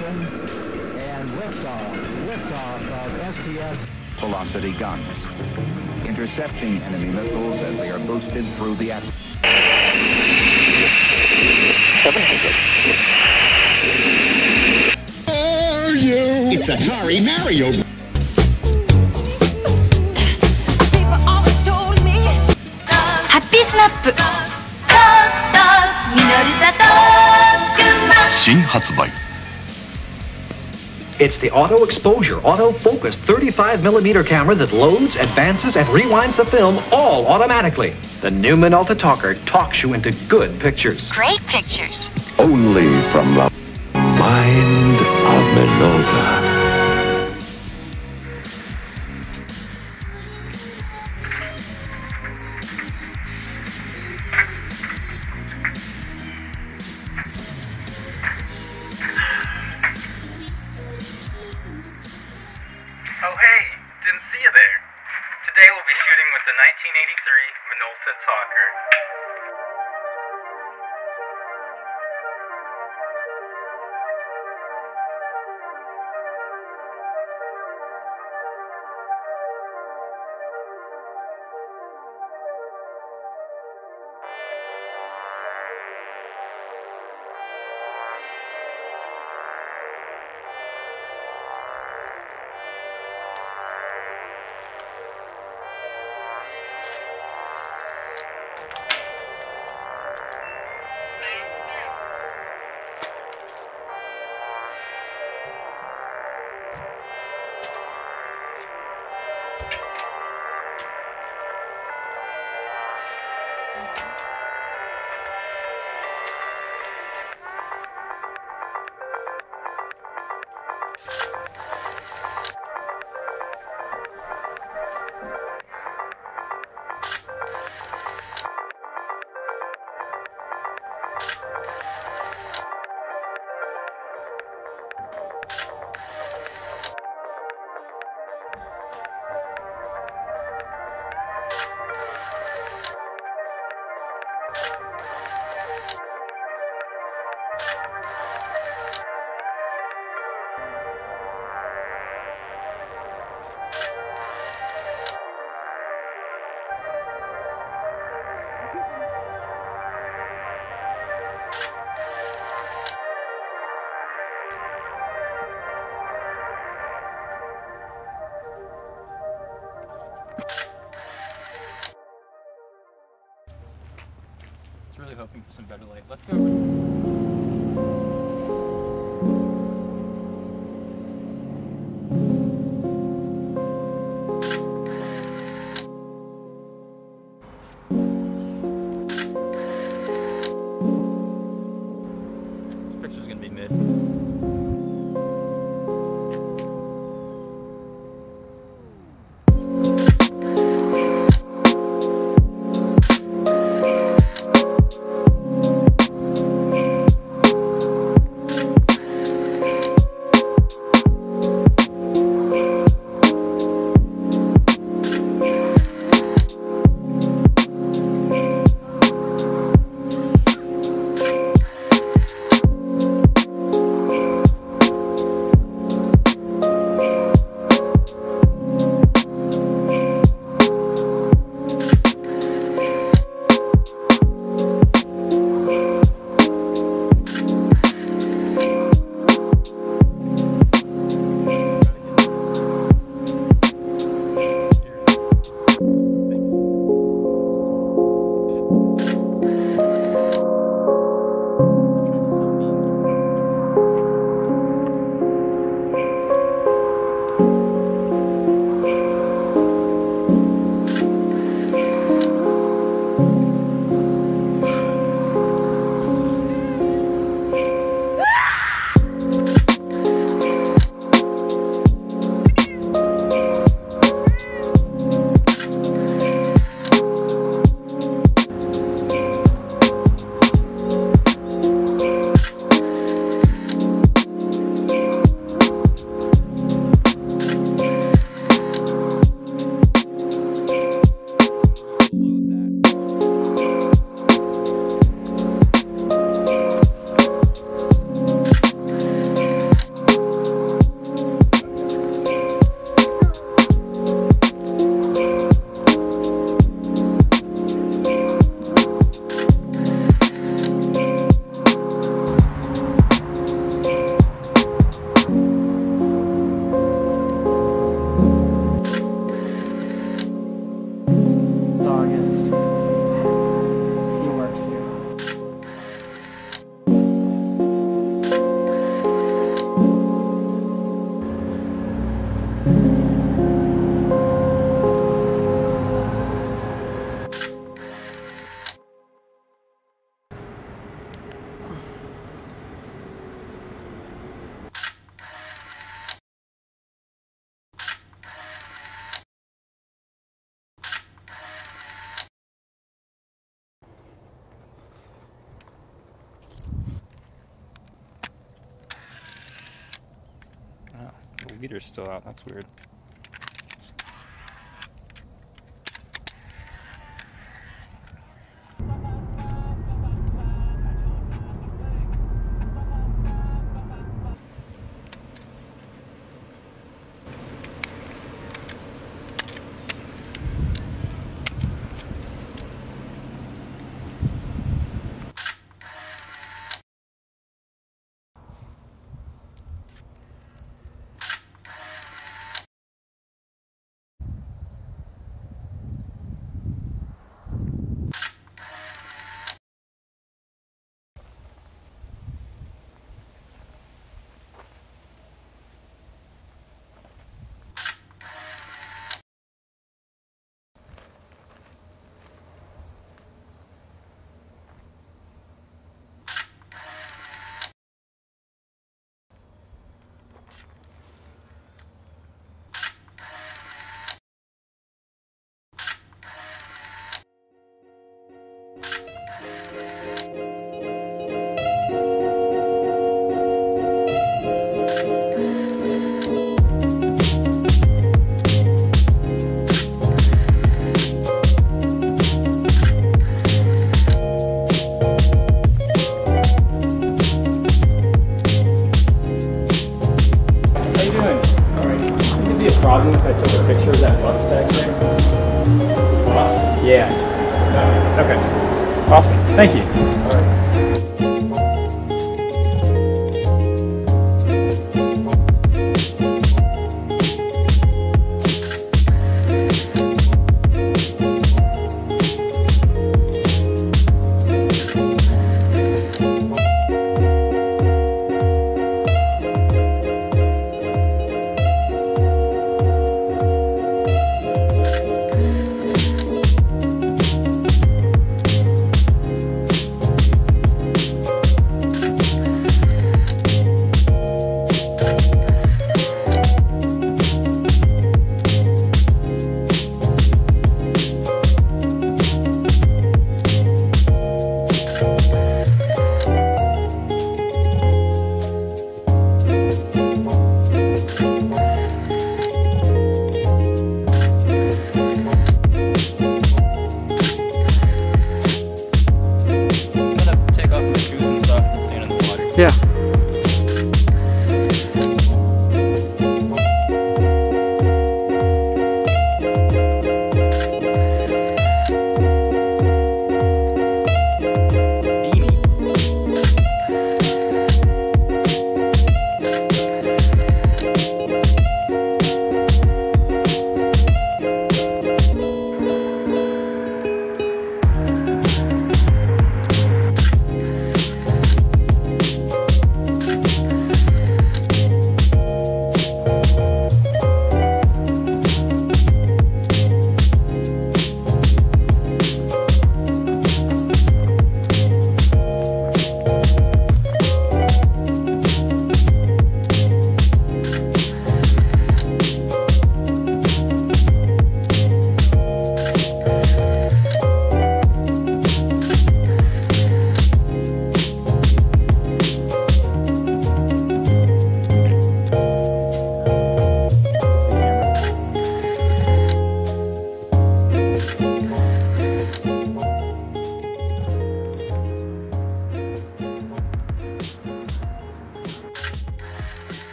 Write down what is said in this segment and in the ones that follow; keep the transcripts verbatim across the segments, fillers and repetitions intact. ignition and liftoff, liftoff of S T S Velocity Guns, intercepting enemy missiles as they are boosted through the atmosphere. seven hundred. Are you? It's Atari Mario. Happy Snap! Minolta Talker! It's the auto exposure, auto focus thirty-five millimeter camera that loads, advances, and rewinds the film all automatically. The new Minolta Talker talks you into good pictures. Great pictures. Only from the mind of Minolta. Oh, hey, didn't see you there. Today we'll be shooting with the nineteen eighty-three Minolta Talker. Really hoping for some better light. Let's go. This picture's gonna be mid. meter's still out. That's weird. Thank you. All right.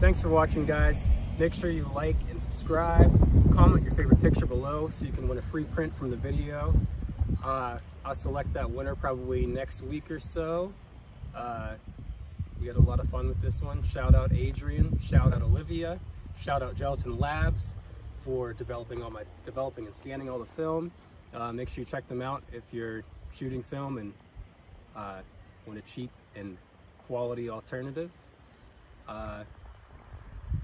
Thanks for watching, guys. Make sure you like and subscribe. Comment your favorite picture below so you can win a free print from the video. Uh, I'll select that winner probably next week or so. Uh, we had a lot of fun with this one. Shout out Adrian, shout out Olivia, shout out Gelatin Labs for developing all my developing and scanning all the film. Uh, make sure you check them out if you're shooting film and uh, want a cheap and quality alternative. Uh,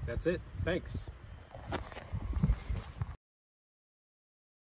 that's it. Thanks.